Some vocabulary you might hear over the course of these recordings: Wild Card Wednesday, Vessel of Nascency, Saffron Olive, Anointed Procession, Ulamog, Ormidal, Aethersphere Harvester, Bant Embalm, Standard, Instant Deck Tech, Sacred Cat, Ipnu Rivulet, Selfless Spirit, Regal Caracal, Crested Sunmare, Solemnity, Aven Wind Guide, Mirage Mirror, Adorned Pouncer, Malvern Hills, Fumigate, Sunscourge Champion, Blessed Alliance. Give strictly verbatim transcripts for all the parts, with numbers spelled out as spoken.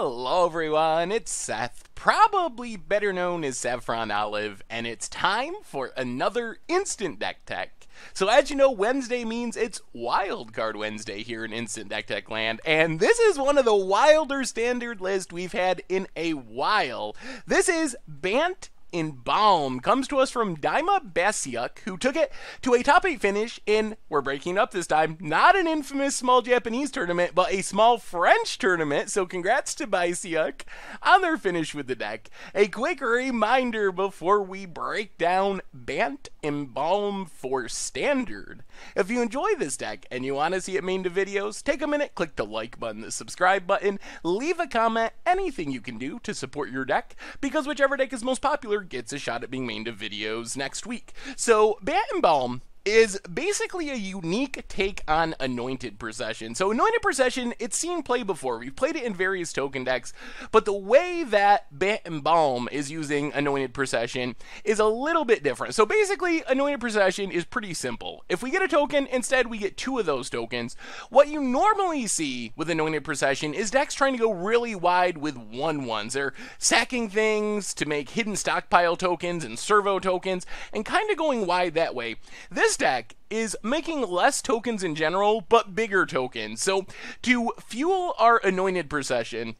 Hello everyone, it's Seth, probably better known as Saffron Olive, and it's time for another Instant Deck Tech. So as you know, Wednesday means it's Wild Card Wednesday here in Instant Deck Tech land, and this is one of the wilder standard lists we've had in a while. This is Bant Embalm, comes to us from Dima Basyuk, who took it to a top eight finish in, we're breaking up this time, not an infamous small Japanese tournament, but a small French tournament, so congrats to Basyuk on their finish with the deck. A quick reminder before we break down Bant Embalm for Standard. If you enjoy this deck and you want to see it made into videos, take a minute, click the like button, the subscribe button, leave a comment, anything you can do to support your deck, because whichever deck is most popular gets a shot at being made into videos next week. So Bant Embalm is basically a unique take on Anointed Procession. So Anointed Procession, it's seen play before. We've played it in various token decks, but the way that Bant Embalm is using Anointed Procession is a little bit different. So basically, Anointed Procession is pretty simple. If we get a token, instead we get two of those tokens. What you normally see with Anointed Procession is decks trying to go really wide with one ones. They're sacking things to make hidden stockpile tokens and servo tokens and kind of going wide that way. This deck is making less tokens in general, but bigger tokens. So to fuel our Anointed Procession,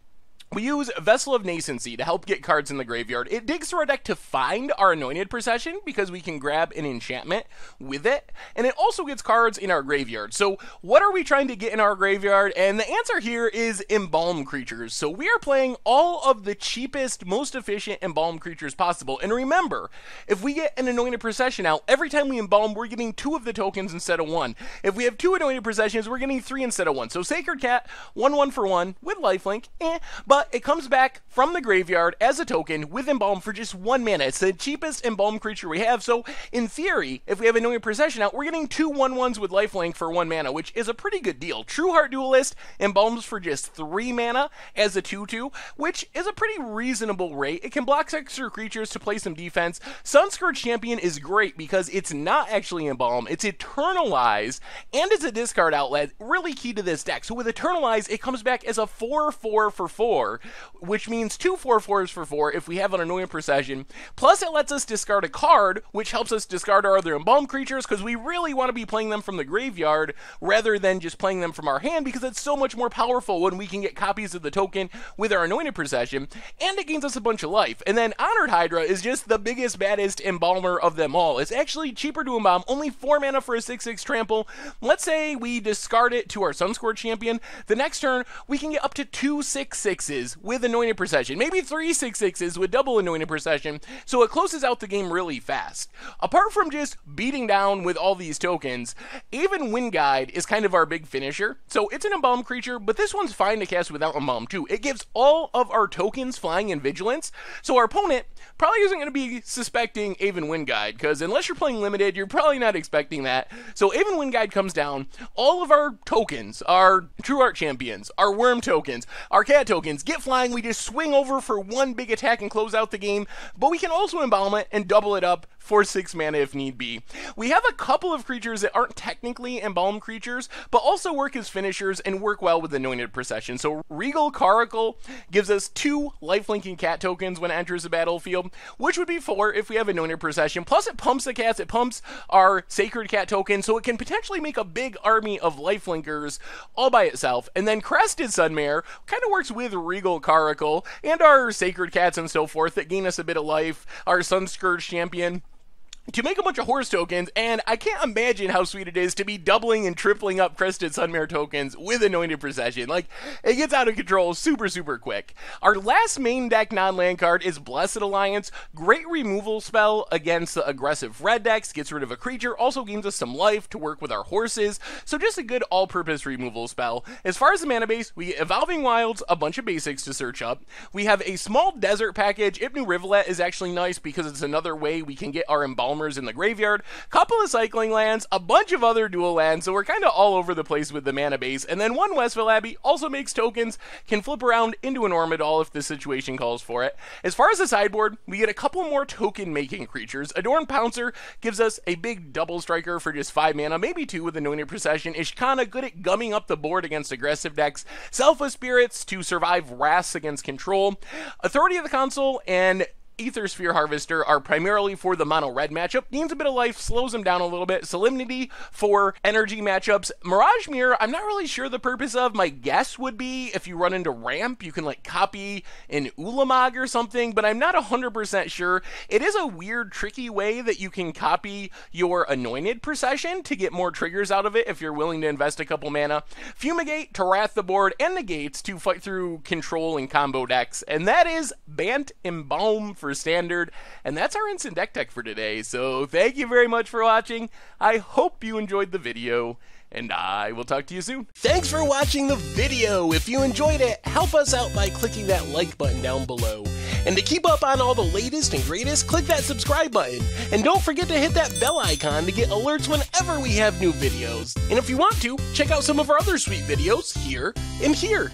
we use Vessel of Nascency to help get cards in the graveyard. It digs through our deck to find our Anointed Procession because we can grab an enchantment with it, and it also gets cards in our graveyard. So what are we trying to get in our graveyard? And the answer here is Embalm creatures. So we are playing all of the cheapest, most efficient Embalm creatures possible. And remember, if we get an Anointed Procession out, every time we Embalm, we're getting two of the tokens instead of one. If we have two Anointed Processions, we're getting three instead of one. So Sacred Cat, one one for one with lifelink, eh, but it comes back from the graveyard as a token with Embalm for just one mana. It's the cheapest Embalm creature we have, so in theory, if we have Anointed Procession out, we're getting two one ones with lifelink for one mana, which is a pretty good deal. True Heart Duelist Embalms for just three mana as a two two, which is a pretty reasonable rate. It can block extra creatures to play some defense. Sunscourge Champion is great because it's not actually Embalm, it's Eternalize, and it's a discard outlet, really key to this deck. So with Eternalize, it comes back as a four four for four, which means two four fours for four if we have an Anointed Procession. Plus it lets us discard a card, which helps us discard our other Embalm creatures, because we really want to be playing them from the graveyard rather than just playing them from our hand, because it's so much more powerful when we can get copies of the token with our Anointed Procession, and it gains us a bunch of life. And then Honored Hydra is just the biggest, baddest Embalmer of them all. It's actually cheaper to Embalm, only four mana for a six six trample. Let's say we discard it to our Sunscourge Champion. The next turn, we can get up to two six sixes with Anointed Procession, maybe three six sixes with double Anointed Procession, so it closes out the game really fast. Apart from just beating down with all these tokens, Aven Wind Guide is kind of our big finisher. So it's an Embalm creature, but this one's fine to cast without Embalm too. It gives all of our tokens flying in vigilance, so our opponent probably isn't going to be suspecting Aven Wind Guide, because unless you're playing limited, you're probably not expecting that. So Aven Wind Guide comes down, all of our tokens, our True Heart Champions, our Worm tokens, our Cat tokens, get flying. We just swing over for one big attack and close out the game, but we can also Embalm it and double it up for six mana if need be. We have a couple of creatures that aren't technically Embalm creatures, but also work as finishers and work well with Anointed Procession. So Regal Caracal gives us two lifelinking Cat tokens when it enters the battlefield, which would be four if we have Anointed Procession. Plus it pumps the Cats, it pumps our Sacred Cat token, so it can potentially make a big army of lifelinkers all by itself. And then Crested Sunmare kind of works with Regal Caracal and our Sacred Cats and so forth that gain us a bit of life, our Sunscourge Champion, to make a bunch of horse tokens. And I can't imagine how sweet it is to be doubling and tripling up Crested Sunmare tokens with Anointed Procession. Like, it gets out of control super, super quick. Our last main deck non-land card is Blessed Alliance. Great removal spell against the aggressive red decks. Gets rid of a creature. Also gains us some life to work with our horses. So just a good all-purpose removal spell. As far as the mana base, we get Evolving Wilds, a bunch of basics to search up. We have a small desert package. Ipnu Rivulet is actually nice because it's another way we can get our Embalm Realmers in the graveyard, couple of cycling lands, a bunch of other dual lands, so we're kind of all over the place with the mana base, and then one Westville Abbey also makes tokens, can flip around into an Ormidal if the situation calls for it. As far as the sideboard, we get a couple more token-making creatures. Adorned Pouncer gives us a big double striker for just five mana, maybe two with Anointed Procession. Ishkana, good at gumming up the board against aggressive decks. Selfless Spirits to survive wraths against control. Authority of the Council and Aethersphere Harvester are primarily for the mono-red matchup. Gains a bit of life, slows them down a little bit. Solemnity for energy matchups. Mirage Mirror, I'm not really sure the purpose of. My guess would be if you run into ramp, you can like copy an Ulamog or something, but I'm not one hundred percent sure. It is a weird, tricky way that you can copy your Anointed Procession to get more triggers out of it if you're willing to invest a couple mana. Fumigate to wrath the board and negates to fight through control and combo decks. And that is Bant Embalm for Standard, and that's our Instant Deck Tech for today. So thank you very much for watching. I hope you enjoyed the video, and I will talk to you soon. Thanks for watching the video. If you enjoyed it, help us out by clicking that like button down below. And to keep up on all the latest and greatest, click that subscribe button. And don't forget to hit that bell icon to get alerts whenever we have new videos. And if you want to, check out some of our other sweet videos here and here.